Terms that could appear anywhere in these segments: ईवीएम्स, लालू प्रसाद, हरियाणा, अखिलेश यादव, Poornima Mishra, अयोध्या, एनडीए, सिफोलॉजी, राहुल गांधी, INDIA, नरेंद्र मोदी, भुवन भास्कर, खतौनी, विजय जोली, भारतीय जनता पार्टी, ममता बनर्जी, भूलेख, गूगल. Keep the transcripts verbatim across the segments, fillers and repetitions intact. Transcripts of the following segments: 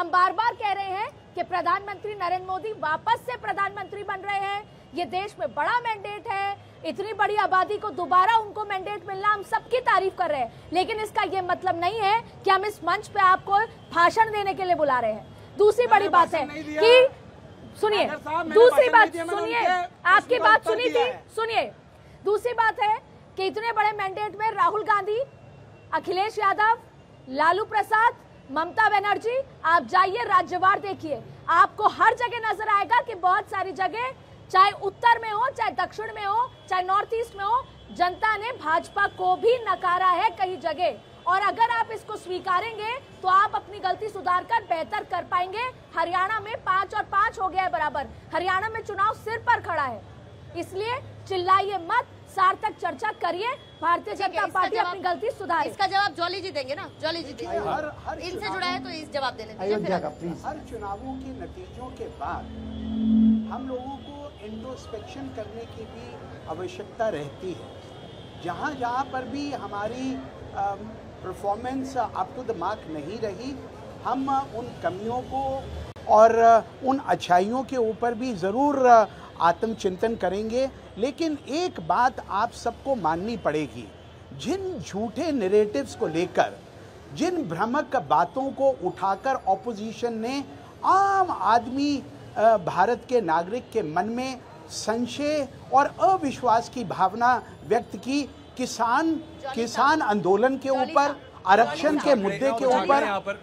हम बार बार कह रहे हैं कि प्रधानमंत्री नरेंद्र मोदी वापस से प्रधानमंत्री बन रहे हैं। ये देश में बड़ा मैंडेट है, इतनी बड़ी आबादी को दोबारा उनको मैंडेट मिलना, हम सबकी तारीफ कर रहे हैं, लेकिन इसका ये मतलब नहीं है कि हम इस मंच पे आपको भाषण देने के लिए बुला रहे हैं। दूसरी बड़ी बात है कि सुनिए, दूसरी बात सुनिए, आपकी बात सुनी थी, सुनिए, दूसरी बात है कि इतने बड़े मैंडेट में राहुल गांधी, अखिलेश यादव, लालू प्रसाद, ममता बनर्जी, आप जाइए राज्यवार देखिए, आपको हर जगह नजर आएगा कि बहुत सारी जगह, चाहे उत्तर में हो, चाहे दक्षिण में हो, चाहे नॉर्थ ईस्ट में हो, जनता ने भाजपा को भी नकारा है कई जगह। और अगर आप इसको स्वीकारेंगे तो आप अपनी गलती सुधार कर बेहतर कर पाएंगे। हरियाणा में पांच और पांच हो गया है बराबर, हरियाणा में चुनाव सिर पर खड़ा है, इसलिए चिल्लाइए मत, सार्थक चर्चा करिए। भारतीय जनता पार्टी अपनी गलती सुधार। इसका जवाब जोली जी देंगे ना, जोली जी देंगे, इनसे जुड़ा है तो इस जवाब देने दीजिए। हर चुनावों के नतीजों के बाद हम लोगों को इंट्रोस्पेक्शन करने की भी आवश्यकता रहती है। जहाँ जहाँ पर भी हमारी performance up to the mark नहीं रही, हम उन कमियों को और उन अच्छाइयों के ऊपर भी ज़रूर आत्मचिंतन करेंगे। लेकिन एक बात आप सबको माननी पड़ेगी, जिन झूठे नैरेटिव्स को लेकर, जिन भ्रामक बातों को उठाकर ऑपोजिशन ने आम आदमी भारत के नागरिक के मन में संशय और अविश्वास की भावना व्यक्त की, किसान किसान आंदोलन के ऊपर, आरक्षण के मुद्दे के ऊपर,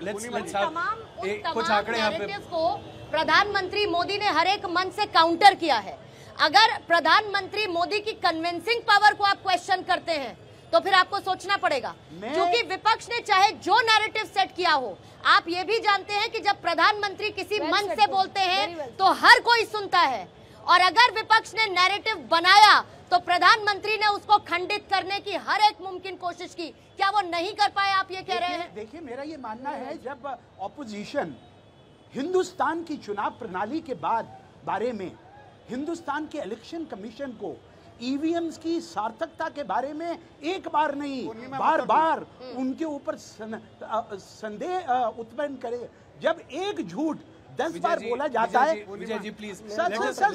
कुछ आंकड़े प्रधानमंत्री मोदी ने हर एक मंच से काउंटर किया है। अगर प्रधानमंत्री मोदी की कन्विंसिंग पावर को आप क्वेश्चन करते हैं तो फिर आपको सोचना पड़ेगा, क्योंकि विपक्ष ने चाहे जो नैरेटिव सेट किया हो, आप ये भी जानते हैं कि जब प्रधानमंत्री किसी मंच से बोलते हैं तो हर कोई सुनता है, और अगर विपक्ष ने नैरेटिव बनाया तो प्रधानमंत्री ने उसको खंडित करने की हर एक मुमकिन कोशिश की। क्या वो नहीं कर पाए, आप ये कह रहे हैं? देखिए, मेरा ये मानना है, जब ऑपोजिशन हिंदुस्तान की चुनाव प्रणाली के बाद बारे में, हिंदुस्तान के इलेक्शन कमीशन को, ईवीएम्स की सार्थकता के बारे में एक बार नहीं बार बार उनके ऊपर संदेह उत्पन्न करे, जब एक झूठ दस बार बोला जाता है। विजय जी प्लीज, अगर दस बार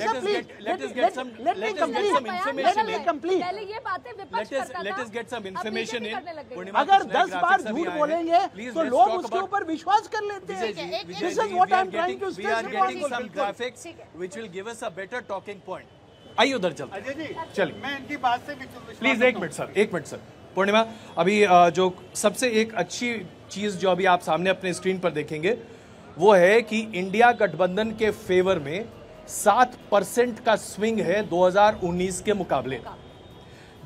झूठ बोलेंगे तो लोग उसके ऊपर विश्वास कर लेते हैं। This is what I am trying to say, which will give us a better talking point. आइए उधर चलते हैं। अजय जी चलिए, मैं इनकी बात से प्लीज एक मिनट सर, एक मिनट सर। पूर्णिमा, अभी जो सबसे एक अच्छी चीज जो अभी आप सामने अपने स्क्रीन पर देखेंगे वो है कि इंडिया गठबंधन के फेवर में सात परसेंट का स्विंग है दो हज़ार उन्नीस के मुकाबले।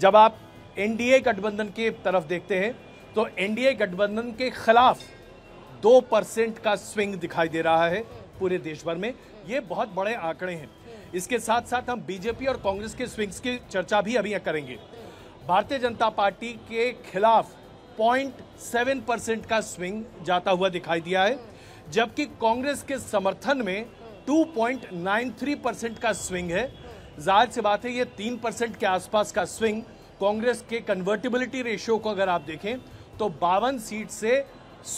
जब आप एनडीए गठबंधन की तरफ देखते हैं तो एनडीए गठबंधन के खिलाफ दो परसेंट का स्विंग दिखाई दे रहा है पूरे देश भर में। ये बहुत बड़े आंकड़े हैं। इसके साथ साथ हम बीजेपी और कांग्रेस के स्विंग्स की चर्चा भी अभी करेंगे। भारतीय जनता पार्टी के खिलाफ ज़ीरो पॉइंट सात परसेंट का स्विंग जाता हुआ दिखाई दिया है, जबकि कांग्रेस के समर्थन में दो पॉइंट नौ तीन परसेंट का स्विंग है। जाहिर सी बात है, ये तीन परसेंट के आसपास का स्विंग। कांग्रेस के कन्वर्टिबिलिटी रेशियो को अगर आप देखें तो बावन सीट से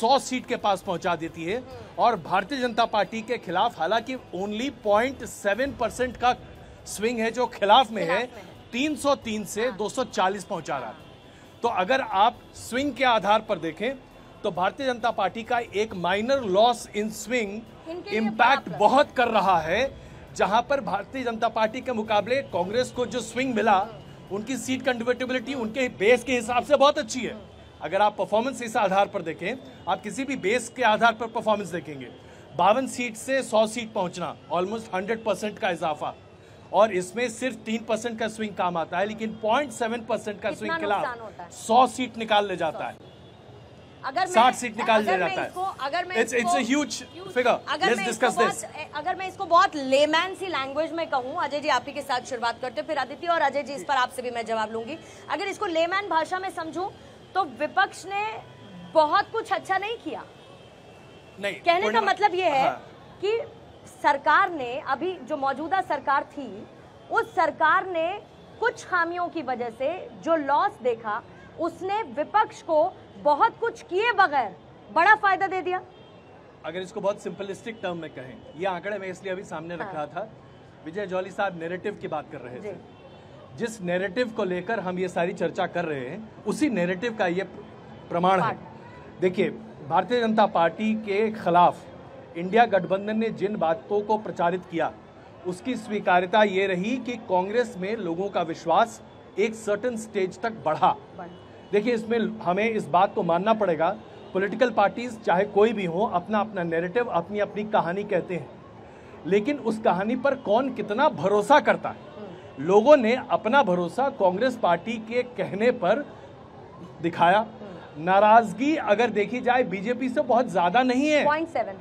सौ सीट के पास पहुंचा देती है, और भारतीय जनता पार्टी के खिलाफ हालांकि ओनली ज़ीरो पॉइंट सात परसेंट का स्विंग है जो खिलाफ में है, तीन सौ तीन से दो सौ चालीस पहुंचा रहा है। तो अगर आप स्विंग के आधार पर देखें तो भारतीय जनता पार्टी का एक minor loss in swing impact बहुत कर रहा है। जहां पर भारतीय जनता पार्टी के मुकाबले कांग्रेस को जो स्विंग मिला, उनकी सीट कन्वर्टेबिलिटी उनके बेस के हिसाब से बहुत अच्छी है। अगर आप परफॉर्मेंस इस आधार पर देखें, आप किसी भी बेस के आधार पर परफॉर्मेंस देखेंगे, बावन सीट से सौ सीट पहुंचना, ऑलमोस्ट हंड्रेड परसेंट का इजाफा, और इसमें सिर्फ तीन परसेंट का स्विंग काम आता है, लेकिन पॉइंट सेवन परसेंट का स्विंग खिलाफ सौ सीट निकाल ले जाता है, साठ सीट निकाल ले जाता है। It's it's a huge figure. Let's discuss this. अगर मैं इसको बहुत लेमैन सी लैंग्वेज में कहूं, अजय जी आप ही के साथ शुरुआत करते, फिर आदित्य और अजय जी इस पर आपसे भी मैं जवाब लूंगी। अगर इसको लेमैन भाषा में समझूं तो विपक्ष ने बहुत कुछ अच्छा नहीं किया। नहीं, कहने का मतलब यह है कि सरकार ने, अभी जो मौजूदा सरकार थी, उस सरकार ने कुछ खामियों की वजह से जो लॉस देखा, उसने विपक्ष को बहुत कुछ किए बगैर बड़ा फायदा दे दिया। अगर इसको बहुत सिंपलिस्टिक टर्म में कहें, ये आंकड़े मैं इसलिए अभी सामने हाँ। रख रहा था, विजय जोली साहब नेरेटिव की बात कर रहे थे, जिस नेरेटिव को लेकर हम ये सारी चर्चा कर रहे हैं उसी नेरेटिव का ये प्रमाण है। देखिए, भारतीय जनता पार्टी के खिलाफ इंडिया गठबंधन ने जिन बातों को प्रचारित किया उसकी स्वीकार्यता ये रही कि कांग्रेस में लोगों का विश्वास एक सर्टेन स्टेज तक बढ़ा। देखिए, इसमें हमें इस बात को मानना पड़ेगा, पॉलिटिकल पार्टीज चाहे कोई भी हो अपना अपना नैरेटिव, अपनी अपनी कहानी कहते हैं, लेकिन उस कहानी पर कौन कितना भरोसा करता है। लोगों ने अपना भरोसा कांग्रेस पार्टी के कहने पर दिखाया। नाराजगी अगर देखी जाए बीजेपी से बहुत ज्यादा नहीं है, पॉइंट सेवन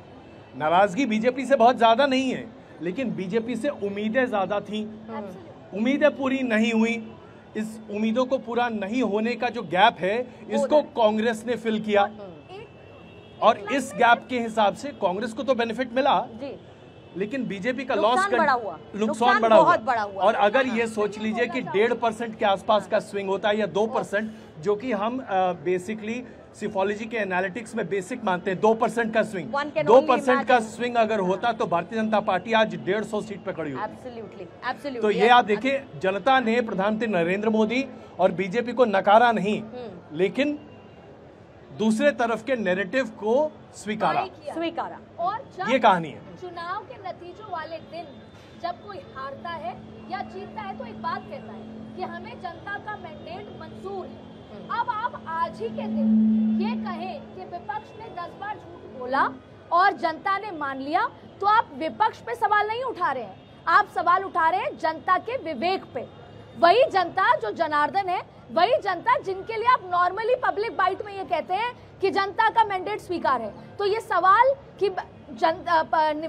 नाराजगी बीजेपी से बहुत ज्यादा नहीं है, लेकिन बीजेपी से उम्मीदें ज्यादा थी, उम्मीदें पूरी नहीं हुई। इस उम्मीदों को पूरा नहीं होने का जो गैप है इसको कांग्रेस ने फिल किया और इस गैप के हिसाब से कांग्रेस को तो बेनिफिट मिला लेकिन बीजेपी का लॉस नुकसान बड़ा हुआ। और अगर ये सोच लीजिए कि डेढ़ परसेंट के आसपास का स्विंग होता है या दो परसेंट जो कि हम बेसिकली सिफोलॉजी के एनालिटिक्स में बेसिक मानते हैं, दो परसेंट का स्विंग, दो परसेंट का स्विंग अगर होता तो भारतीय जनता पार्टी आज डेढ़ सौ सीट पर खड़ी होती। तो ये आप देखिए, जनता ने प्रधानमंत्री नरेंद्र मोदी और बीजेपी को नकारा नहीं लेकिन दूसरे तरफ के नैरेटिव को स्वीकारा स्वीकारा और ये कहानी है। चुनाव के नतीजों वाले दिन जब कोई हारता है या जीतता है तो एक बात कहता है कि हमें जनता का मैंडेट मंजूर है। अब आप आज ही के दिन ये कहें कि विपक्ष ने दस बार झूठ बोला और जनता ने मान लिया, तो आप विपक्ष पे सवाल नहीं उठा रहे हैं, आप सवाल उठा रहे हैं जनता के विवेक पे। वही जनता जो जनार्दन है, वही जनता जिनके लिए आप नॉर्मली पब्लिक बाइट में ये कहते हैं कि जनता का मैंडेट स्वीकार है। तो ये सवाल कि जन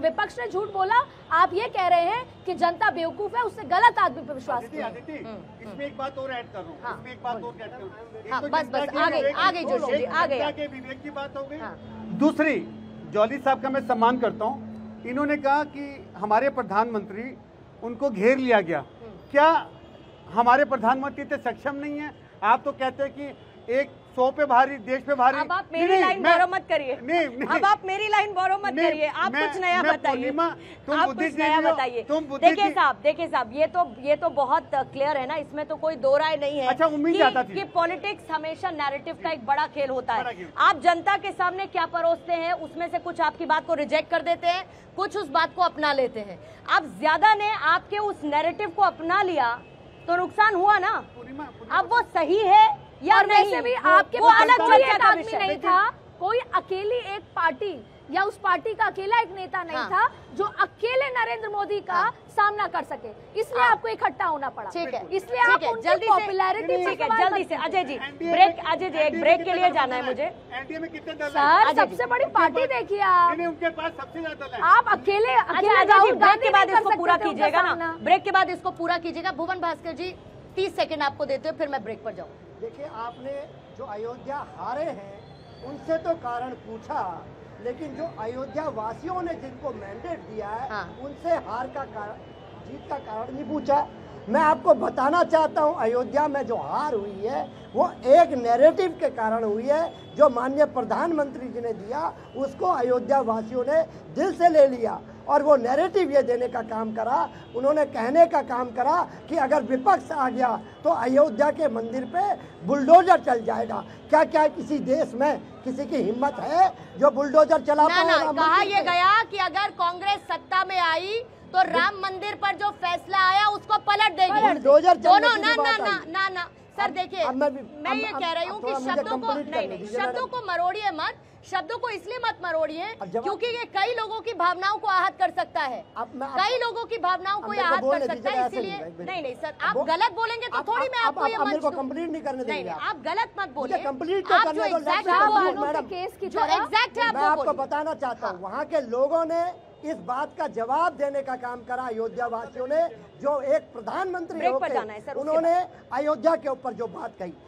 विपक्ष ने झूठ बोला, आप ये कह रहे हैं कि जनता बेवकूफ है, उससे गलत आदमी पर विश्वास किया। इसमें एक बात और ऐड कर रहा हूं, हाँ, इसमें एक बात और ऐड कर रहा हूं, बस बस आ गई आ गई जोशी जी, आ गई, जनता के विवेक की बात हो गई। दूसरी, जोली साहब का मैं सम्मान करता हूँ, इन्होंने कहा कि हमारे प्रधानमंत्री, उनको घेर लिया गया। क्या हमारे प्रधानमंत्री इतने सक्षम नहीं है? आप तो कहते हैं कि एक सौ पे भारी, देश पे भारी। अब आप मेरी लाइन बोरो मत करिए, अब आप मेरी लाइन बोरो मत करिए, आप कुछ नया बताइए, आप कुछ नया बताइए। देखिए साहब, देखिए साहब, ये तो ये तो बहुत क्लियर है ना, इसमें तो कोई दो राय नहीं है। अच्छा, उम्मीद कि पॉलिटिक्स हमेशा नैरेटिव का एक बड़ा खेल होता है। आप जनता के सामने क्या परोसते हैं उसमें से कुछ आपकी बात को रिजेक्ट कर देते हैं, कुछ उस बात को अपना लेते हैं। आप ज्यादा ने आपके उस नैरेटिव को अपना लिया तो नुकसान हुआ ना। अब वो सही है या नहीं भी आपके अलग आदमी नहीं था, कोई अकेली एक पार्टी या उस पार्टी का अकेला एक नेता नहीं हाँ। था जो अकेले नरेंद्र मोदी का हाँ। सामना कर सके, इसलिए हाँ। आपको इकट्ठा होना पड़ा। ठीक है, इसलिए आप जल्दी पॉपुलैरिटी ठीक है जल्दी से। अजय जी ब्रेक, अजय जी एक ब्रेक के लिए जाना है मुझे। एनडीए में कितने दल हैं? सबसे बड़ी पार्टी देखिए आप, उनके पास सबसे ज्यादा दल है, आप अकेले। अजय जी ब्रेक के बाद इसको पूरा कीजिएगा ना, ब्रेक के बाद इसको पूरा कीजिएगा। भुवन भास्कर जी तीस सेकेंड आपको देते हो, फिर मैं ब्रेक पर जाऊँ। देखिए, आपने जो अयोध्या हारे हैं उनसे तो कारण पूछा, लेकिन जो अयोध्या वासियों ने जिनको मैंडेट दिया है हाँ। उनसे हार का कारण, जीत का कारण नहीं पूछा। मैं आपको बताना चाहता हूं, अयोध्या में जो हार हुई है वो एक नैरेटिव के कारण हुई है जो माननीय प्रधानमंत्री जी ने दिया, उसको अयोध्या वासियों ने दिल से ले लिया और वो नैरेटिव ये देने का काम करा। उन्होंने कहने का काम करा कि अगर विपक्ष आ गया तो अयोध्या के मंदिर पे बुलडोजर चल जाएगा। क्या क्या किसी देश में किसी की हिम्मत है जो बुलडोजर चला पाएगा? कहा ये गया कि अगर कांग्रेस सत्ता में आई तो राम मंदिर पर जो फैसला आया उसको पलट देगी। बुलडोजर चलने की बात आई ना ना सर। देखिए, मैं ये कह रही हूँ कि शब्दों को नहीं नहीं शब्दों को मरोड़िए मत, शब्दों को इसलिए मत मरोड़िए क्योंकि ये कई लोगों की भावनाओं को आहत कर सकता है, कई लोगों की भावनाओं को आहत कर सकता है, इसीलिए नहीं नहीं सर आप गलत बोलेंगे तो थोड़ी मैं आपको ये मंच दूं। कंप्लीट नहीं करने देंगे, आप गलत मत बोलिए, आप जो एग्जैक्ट है जो एग्जैक्ट है आपको बताना चाहता हूँ। वहाँ के लोगों ने इस बात का जवाब देने का काम करा, अयोध्या वासियों ने, जो एक प्रधानमंत्री होकर उन्होंने अयोध्या के ऊपर जो बात कही।